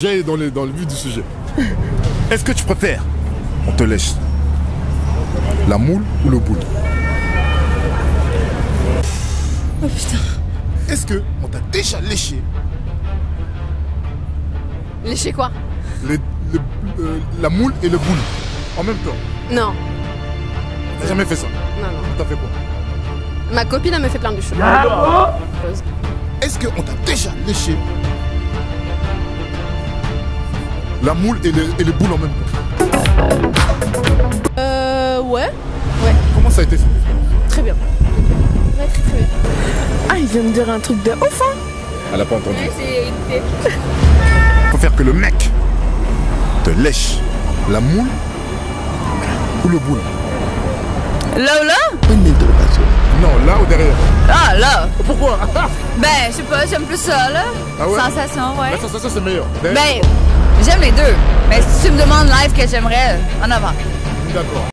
J'ai dans le but du sujet. Est-ce que tu préfères, on te laisse, la moule ou le boule? Oh putain. Est-ce que on t'a déjà léché? Léché quoi? La moule et le boule, en même temps? Non. T'as jamais fait ça? Non, non. T'as fait quoi? Ma copine elle me fait plein de choses. Est-ce que on t'a déjà léché? La moule et les boules en même temps. Ouais. Comment ça a été fait? Très bien. Ouais, très bien. Ah, il vient de dire un truc de ouf, hein? Elle a pas entendu. Ouais, faut faire que le mec te lèche la moule ou le boule. Là ou là? Non, là ou derrière? Ah, là! Pourquoi? Ben, je sais pas, j'aime plus ça, là. Ah ouais? Sensation, ouais. La sensation, c'est meilleur. Ben, j'aime les deux, mais si tu me demandes live que j'aimerais, en avant. D'accord.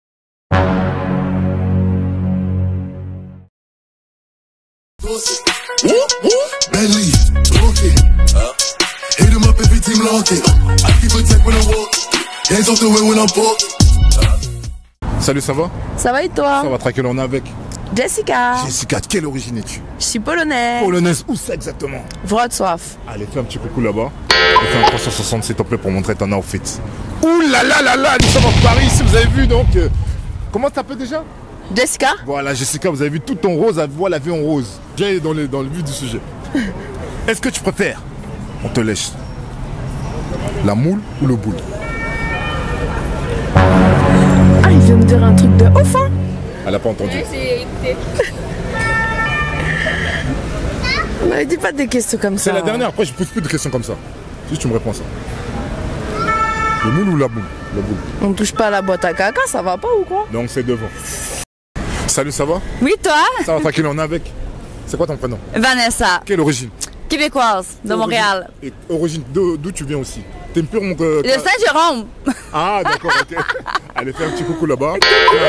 Salut, ça va? Ça va et toi? Ça va, tranquille, on est avec Jessica. Jessica, de quelle origine es-tu? Je suis polonaise. Polonaise, où ça exactement? Wrocław. Allez, fais un petit coucou là-bas. On fait un 360 s'il te plaît pour montrer ton outfit. Ouh là là là là, nous sommes à Paris, si vous avez vu donc. Comment t'appelles déjà? Jessica. Voilà Jessica, vous avez vu tout ton rose, voilà la vie en rose. J'ai dans le but du sujet. Est-ce que tu préfères, on te lèche, la moule ou le boule? Ah, il vient de dire un truc de ouf, hein? Elle a pas entendu. On m'avait dit pas des questions comme ça. C'est la dernière, après je pose plus de questions comme ça. Si tu me réponds ça. Le moule ou la boule? La boule. On touche pas à la boîte à caca, ça va pas ou quoi? Donc c'est devant. Salut, ça va? Oui, toi? Ça va, tranquille, on est avec. C'est quoi ton prénom? Vanessa. Quelle origine? Québécoise, de Montréal. Et origine d'où tu viens aussi? T'es pure mon... Le Saint-Jérôme. Ah, d'accord, ok. Allez, fais un petit coucou là-bas.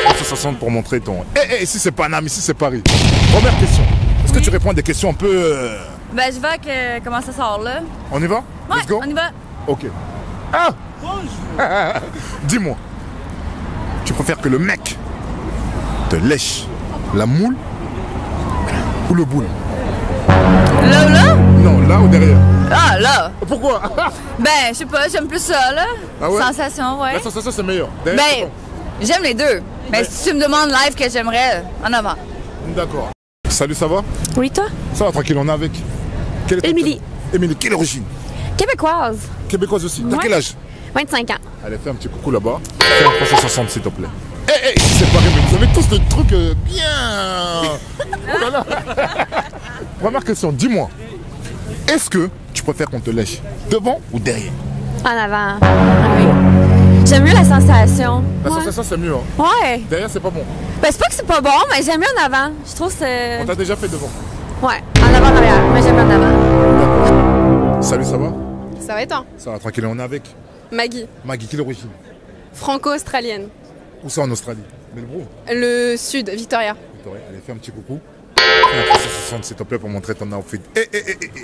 360 pour montrer ton... Eh, ici c'est Paname, ici c'est Paris. Première question. Est-ce que tu réponds à des questions un peu... Ben, je vois que comment ça sort là. On y va? Ouais, let's go. On y va. Ok. Ah! Bonjour! Dis-moi, tu préfères que le mec te lèche la moule ou le boule? Là ou là? Non, là ou derrière. Ah, là! Pourquoi? Ben, je sais pas, j'aime plus ça là. Ah ouais? Sensation, ouais. La sensation, c'est meilleur. Derrière, ben, bon. J'aime les deux. Mais si tu me demandes live que j'aimerais, en avant. D'accord. Salut, ça va? Oui, toi? Ça va, tranquille, on est avec. Émilie. Émilie, quelle origine? Québécoise. Québécoise aussi. T'as quel âge? 25 ans. Allez, fais un petit coucou là-bas. Fais un 360 s'il te plaît. Eh, c'est pareil, mais vous avez tous des trucs bien. Oh là là. Première question, dis-moi. Est-ce que tu préfères qu'on te lèche devant ou derrière? En avant. J'aime mieux la sensation. La sensation, c'est mieux. Hein. Ouais. Derrière, c'est pas bon. Ben, c'est pas que c'est pas bon, mais j'aime mieux en avant. Je trouve que c'est... On t'a déjà fait devant? Ouais, en avant, en arrière. Mais j'aime mieux en avant. Salut, ça va? Ça va et toi? Ça va, tranquille, on est avec Maggie. Maggie, quelle origine? Franco-australienne. Où ça en Australie? Melbourne? Le sud, Victoria. Victoria, allez, fais un petit coucou. S'il te plaît pour montrer ton outfit.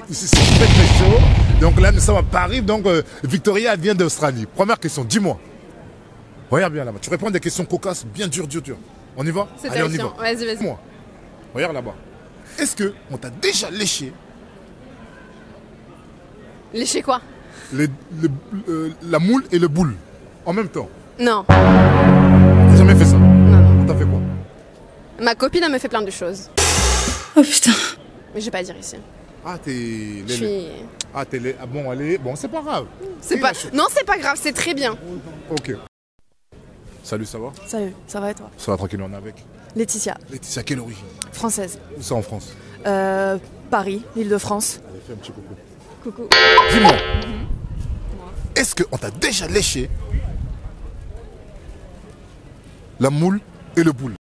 Ici c'est très très chaud. Donc là nous sommes à Paris. Donc Victoria vient d'Australie. Première question, dis-moi. Regarde bien là-bas. Tu réponds à des questions cocasses bien dures. On y va? Allez, on y va. Vas-y. Moi. Regarde là-bas. Est-ce que on t'a déjà léché? Léché quoi? La moule et le boule en même temps? Non. T'as jamais fait ça? Non. T'as fait quoi? Ma copine elle me fait plein de choses. Oh putain. Mais je vais pas dire ici. Ah t'es... Ah t'es... Ah bon allez, bon c'est pas grave. C'est pas... Non c'est pas grave, c'est très bien. Ok. Salut, ça va? Salut, ça va et toi? Ça va, tranquille, on est avec Laetitia. Laetitia, quelle origine? Française. Où ça en France? Paris, l'Île-de-France. Allez, fais un petit coucou. Coucou. Dis-moi, est-ce qu'on t'a déjà léché la moule et le boule?